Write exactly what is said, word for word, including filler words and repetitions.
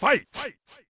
Fight! Fight! Fight!